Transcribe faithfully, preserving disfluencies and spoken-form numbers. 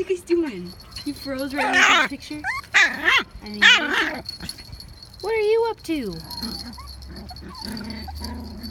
you guys doing? You froze right in the picture? I mean, what are you up to?